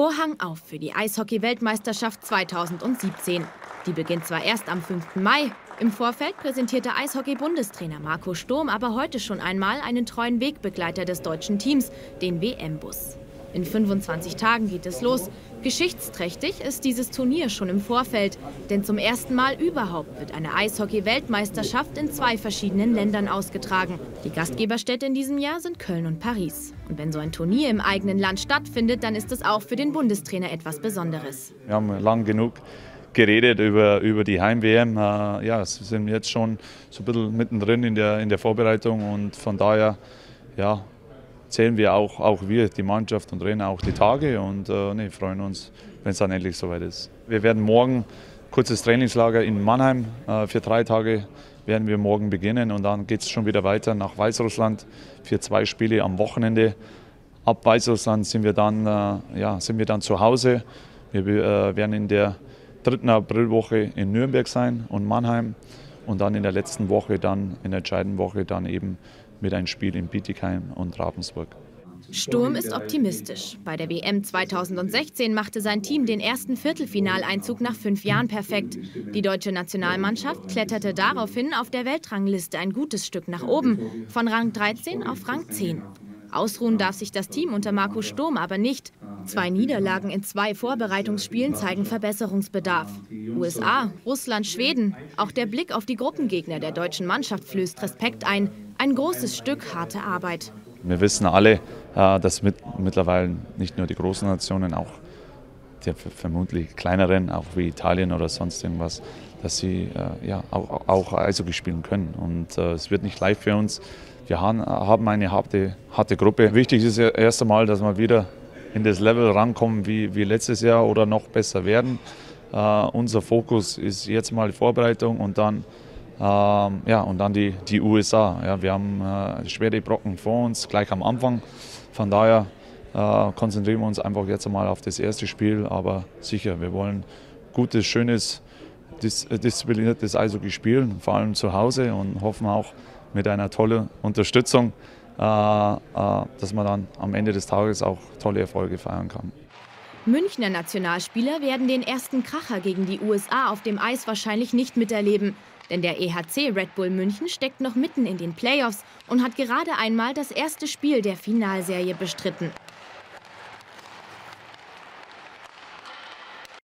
Vorhang auf für die Eishockey-Weltmeisterschaft 2017. Die beginnt zwar erst am 5. Mai. Im Vorfeld präsentierte Eishockey-Bundestrainer Marco Sturm aber heute schon einmal einen treuen Wegbegleiter des deutschen Teams, den WM-Bus. In 25 Tagen geht es los. Geschichtsträchtig ist dieses Turnier schon im Vorfeld. Denn zum ersten Mal überhaupt wird eine Eishockey-Weltmeisterschaft in zwei verschiedenen Ländern ausgetragen. Die Gastgeberstädte in diesem Jahr sind Köln und Paris. Und wenn so ein Turnier im eigenen Land stattfindet, dann ist es auch für den Bundestrainer etwas Besonderes. Wir haben lang genug geredet über die Heim-WM. Ja, sind jetzt schon so ein bisschen mittendrin in der Vorbereitung. Und von daher, ja, zählen wir auch wir, die Mannschaft und Trainer, auch die Tage und freuen uns, wenn es dann endlich soweit ist. Wir werden morgen kurzes Trainingslager in Mannheim, für 3 Tage werden wir morgen beginnen und dann geht es schon wieder weiter nach Weißrussland für 2 Spiele am Wochenende. Ab Weißrussland sind wir dann zu Hause. Wir werden in der 3. Aprilwoche in Nürnberg sein und Mannheim und dann in der letzten Woche, dann in der entscheidenden Woche dann eben mit einem Spiel in Bietigheim und Ravensburg. Sturm ist optimistisch. Bei der WM 2016 machte sein Team den ersten Viertelfinaleinzug nach 5 Jahren perfekt. Die deutsche Nationalmannschaft kletterte daraufhin auf der Weltrangliste ein gutes Stück nach oben, von Rang 13 auf Rang 10. Ausruhen darf sich das Team unter Marco Sturm aber nicht. 2 Niederlagen in 2 Vorbereitungsspielen zeigen Verbesserungsbedarf. USA, Russland, Schweden. Auch der Blick auf die Gruppengegner der deutschen Mannschaft flößt Respekt ein. Ein großes Stück harte Arbeit. Wir wissen alle, dass mittlerweile nicht nur die großen Nationen, auch die vermutlich kleineren, auch wie Italien oder sonst irgendwas, dass sie auch Eishockey spielen können. Und es wird nicht leicht für uns. Wir haben eine harte Gruppe. Wichtig ist ja erst einmal, dass wir wieder in das Level rankommen wie letztes Jahr oder noch besser werden. Unser Fokus ist jetzt mal die Vorbereitung und dann die USA. Ja, wir haben schwere Brocken vor uns, gleich am Anfang. Von daher konzentrieren wir uns einfach jetzt einmal auf das erste Spiel. Aber sicher, wir wollen gutes, schönes, diszipliniertes Eishockey spielen, vor allem zu Hause und hoffen auch mit einer tollen Unterstützung, dass man dann am Ende des Tages auch tolle Erfolge feiern kann. Münchner Nationalspieler werden den ersten Kracher gegen die USA auf dem Eis wahrscheinlich nicht miterleben. Denn der EHC Red Bull München steckt noch mitten in den Playoffs und hat gerade einmal das erste Spiel der Finalserie bestritten.